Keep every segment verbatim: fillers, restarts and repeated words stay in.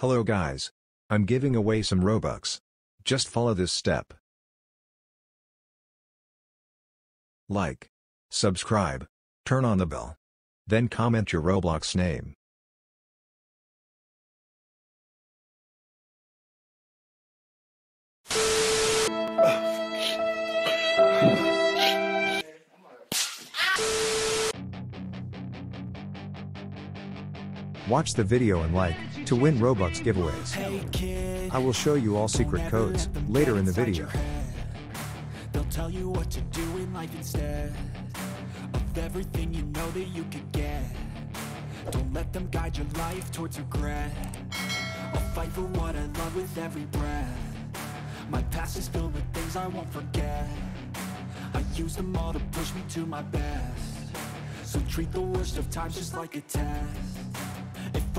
Hello guys. I'm giving away some Robux. Just follow this step. Like, subscribe, turn on the bell. Then comment your Roblox name. Watch the video and like, to win Robux giveaways. I will show you all secret codes, later in the video. They'll tell you what to do in life instead of everything you know that you could get. Don't let them guide your life towards regret. I'll fight for what I love with every breath. My past is filled with things I won't forget. I use them all to push me to my best. So treat the worst of times just like a test. If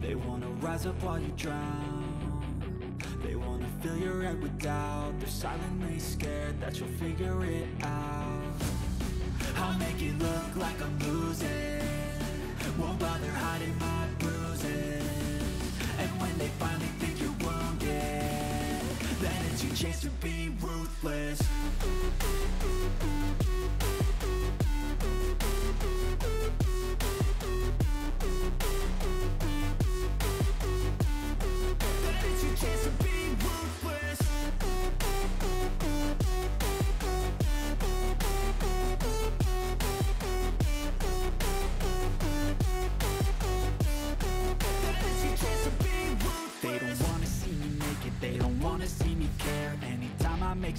They wanna rise up while you drown. They wanna fill your head with doubt. They're silently scared that you'll figure it out. I'll make it look like I'm losing. Won't bother hiding my bruises. And when they finally think you're wounded, then it's your chance to be ruthless. Make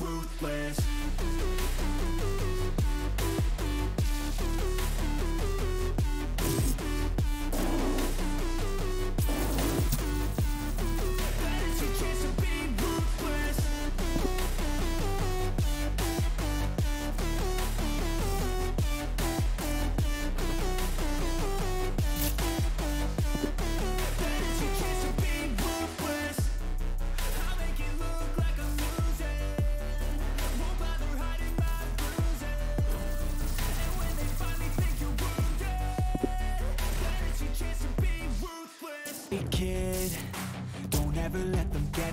ruthless. Kid, don't ever let them get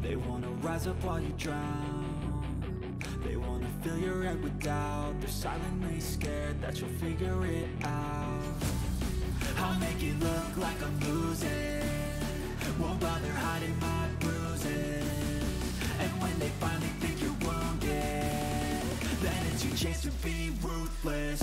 they wanna rise up while you drown, they wanna fill your head with doubt, they're silently scared that you'll figure it out. I'll make it look like I'm losing, won't bother hiding my bruises, and when they finally think you're wounded, then it's your chance to be ruthless.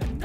and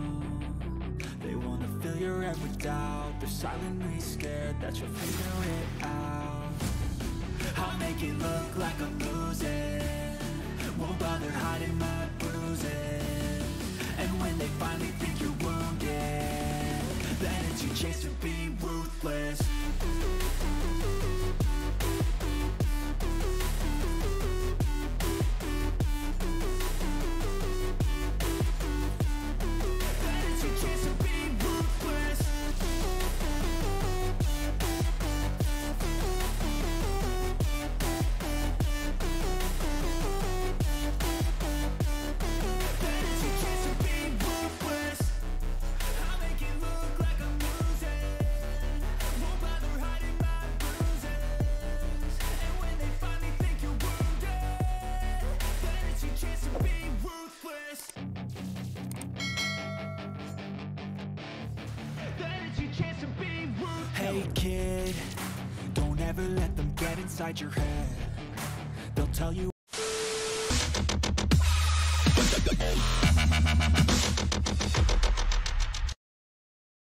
they wanna fill your head with doubt, they're silently scared that you'll figure it out. I'll make it look like I'm losing, won't bother hiding my bruises, and when they finally think you're wounded, then it's your chance to be ruthless. Hey kid, don't ever let them get inside your head. They'll tell you.